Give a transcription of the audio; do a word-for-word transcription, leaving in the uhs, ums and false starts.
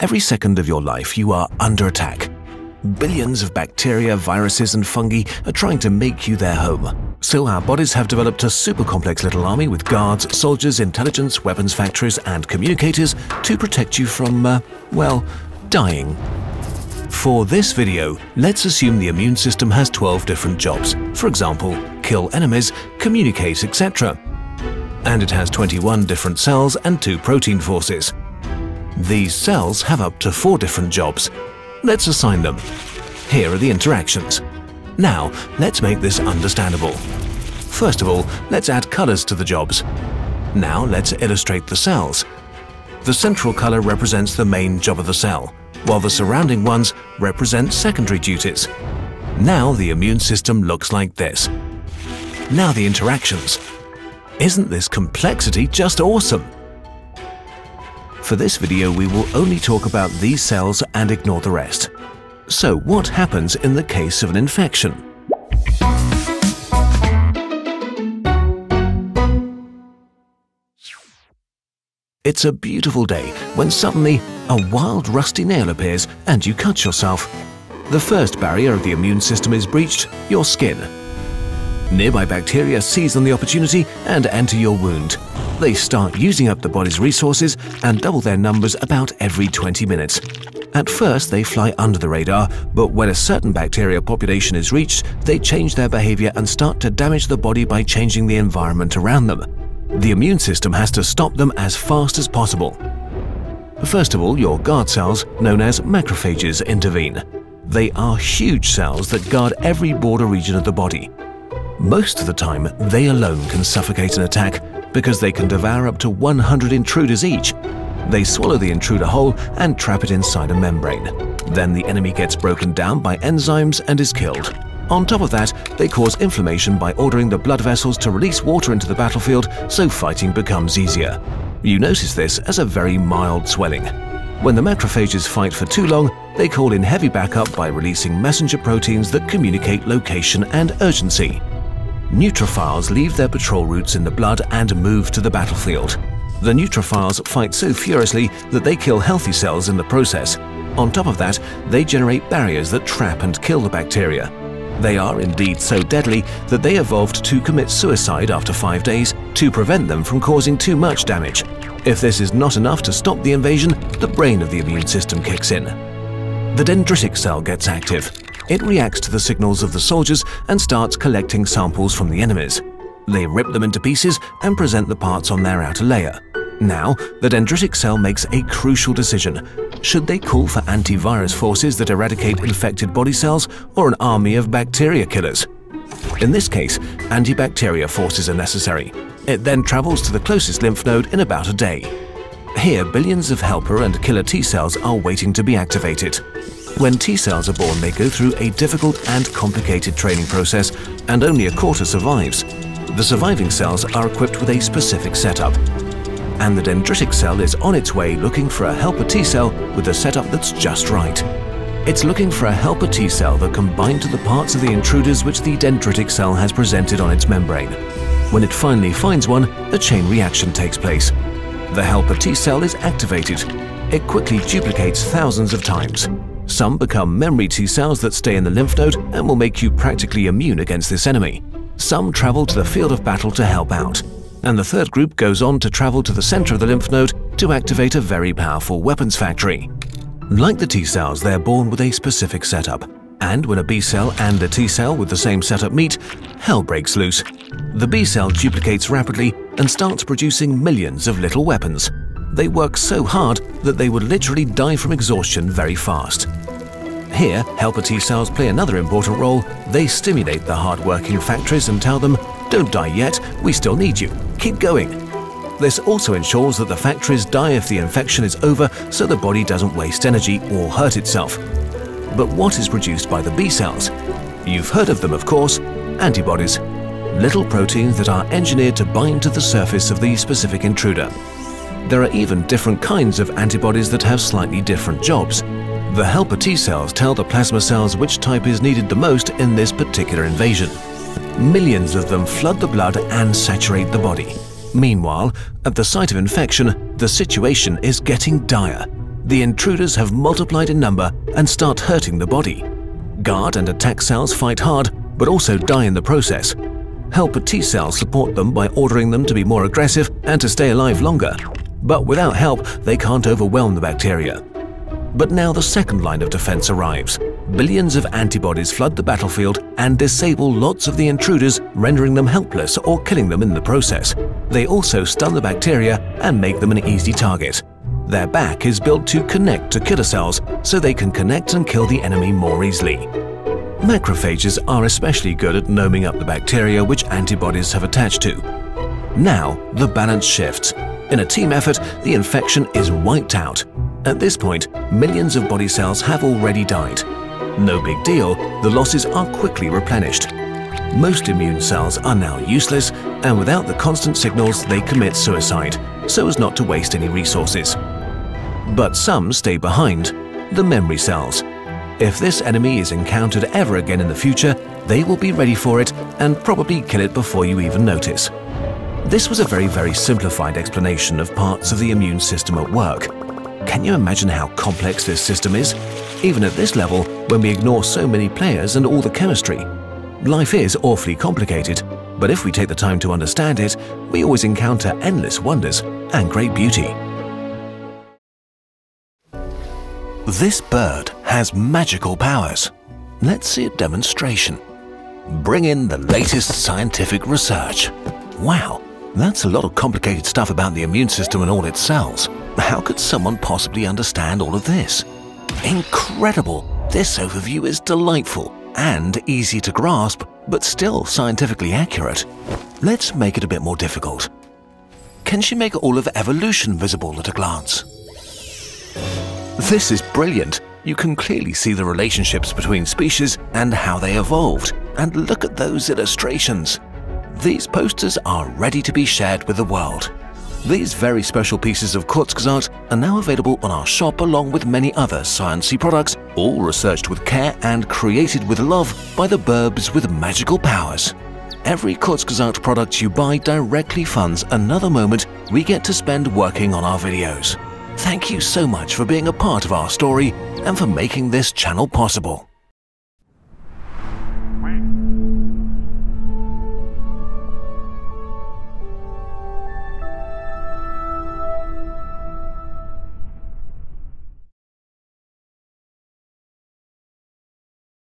Every second of your life, you are under attack. Billions of bacteria, viruses and fungi are trying to make you their home. So our bodies have developed a super complex little army with guards, soldiers, intelligence, weapons factories and communicators to protect you from, uh, well, dying. For this video, let's assume the immune system has twelve different jobs. For example, kill enemies, communicate, et cetera. And it has twenty-one different cells and two protein forces. These cells have up to four different jobs. Let's assign them. Here are the interactions. Now, let's make this understandable. First of all, let's add colors to the jobs. Now, let's illustrate the cells. The central color represents the main job of the cell, while the surrounding ones represent secondary duties. Now, the immune system looks like this. Now, the interactions. Isn't this complexity just awesome? For this video, we will only talk about these cells and ignore the rest. So what happens in the case of an infection? It's a beautiful day when suddenly a wild rusty nail appears and you cut yourself. The first barrier of the immune system is breached, your skin. Nearby bacteria seize on the opportunity and enter your wound. They start using up the body's resources and double their numbers about every twenty minutes. At first, they fly under the radar, but when a certain bacteria population is reached, they change their behavior and start to damage the body by changing the environment around them. The immune system has to stop them as fast as possible. First of all, your guard cells, known as macrophages, intervene. They are huge cells that guard every border region of the body. Most of the time, they alone can suffocate an attack, because they can devour up to one hundred intruders each. They swallow the intruder whole and trap it inside a membrane. Then the enemy gets broken down by enzymes and is killed. On top of that, they cause inflammation by ordering the blood vessels to release water into the battlefield, so fighting becomes easier. You notice this as a very mild swelling. When the macrophages fight for too long, they call in heavy backup by releasing messenger proteins that communicate location and urgency. Neutrophils leave their patrol routes in the blood and move to the battlefield. The neutrophils fight so furiously that they kill healthy cells in the process. On top of that, they generate barriers that trap and kill the bacteria. They are indeed so deadly that they evolved to commit suicide after five days to prevent them from causing too much damage. If this is not enough to stop the invasion, the brain of the immune system kicks in. The dendritic cell gets active. It reacts to the signals of the soldiers and starts collecting samples from the enemies. They rip them into pieces and present the parts on their outer layer. Now, the dendritic cell makes a crucial decision. Should they call for antivirus forces that eradicate infected body cells or an army of bacteria killers? In this case, antibacteria forces are necessary. It then travels to the closest lymph node in about a day. Here, billions of helper and killer T cells are waiting to be activated. When T cells are born, they go through a difficult and complicated training process, and only a quarter survives. The surviving cells are equipped with a specific setup. And the dendritic cell is on its way looking for a helper T cell with a setup that's just right. It's looking for a helper T cell that can bind to the parts of the intruders which the dendritic cell has presented on its membrane. When it finally finds one, a chain reaction takes place. The helper T cell is activated. It quickly duplicates thousands of times. Some become memory T cells that stay in the lymph node and will make you practically immune against this enemy. Some travel to the field of battle to help out. And the third group goes on to travel to the center of the lymph node to activate a very powerful weapons factory. Like the T cells, they're born with a specific setup. And when a B cell and a T cell with the same setup meet, hell breaks loose. The B cell duplicates rapidly and starts producing millions of little weapons. They work so hard that they would literally die from exhaustion very fast. Here, helper T cells play another important role. They stimulate the hard-working factories and tell them, "Don't die yet, we still need you, keep going." This also ensures that the factories die if the infection is over so the body doesn't waste energy or hurt itself. But what is produced by the B cells? You've heard of them, of course, antibodies. Little proteins that are engineered to bind to the surface of the specific intruder. There are even different kinds of antibodies that have slightly different jobs. The helper T cells tell the plasma cells which type is needed the most in this particular invasion. Millions of them flood the blood and saturate the body. Meanwhile, at the site of infection, the situation is getting dire. the intruders have multiplied in number and start hurting the body. Guard and attack cells fight hard but also die in the process. Helper T-cells support them by ordering them to be more aggressive and to stay alive longer. But without help, they can't overwhelm the bacteria. But now the second line of defense arrives. Billions of antibodies flood the battlefield and disable lots of the intruders, rendering them helpless or killing them in the process. They also stun the bacteria and make them an easy target. Their back is built to connect to killer cells, so they can connect and kill the enemy more easily. Macrophages are especially good at gnoming up the bacteria which antibodies have attached to. Now the balance shifts. In a team effort, the infection is wiped out. At this point, millions of body cells have already died. No big deal, the losses are quickly replenished. Most immune cells are now useless, and without the constant signals they commit suicide, so as not to waste any resources. But some stay behind, the memory cells. If this enemy is encountered ever again in the future, they will be ready for it and probably kill it before you even notice. This was a very, very simplified explanation of parts of the immune system at work. Can you imagine how complex this system is? Even at this level, when we ignore so many players and all the chemistry. Life is awfully complicated, but if we take the time to understand it, we always encounter endless wonders and great beauty. This bird has magical powers. Let's see a demonstration. Bring in the latest scientific research. Wow, that's a lot of complicated stuff about the immune system and all its cells. How could someone possibly understand all of this? Incredible! This overview is delightful and easy to grasp, but still scientifically accurate. Let's make it a bit more difficult. Can she make all of evolution visible at a glance? This is brilliant! You can clearly see the relationships between species and how they evolved. And look at those illustrations! These posters are ready to be shared with the world. These very special pieces of Kurzgesagt are now available on our shop along with many other sciencey products, all researched with care and created with love by the burbs with magical powers. Every Kurzgesagt product you buy directly funds another moment we get to spend working on our videos. Thank you so much for being a part of our story and for making this channel possible.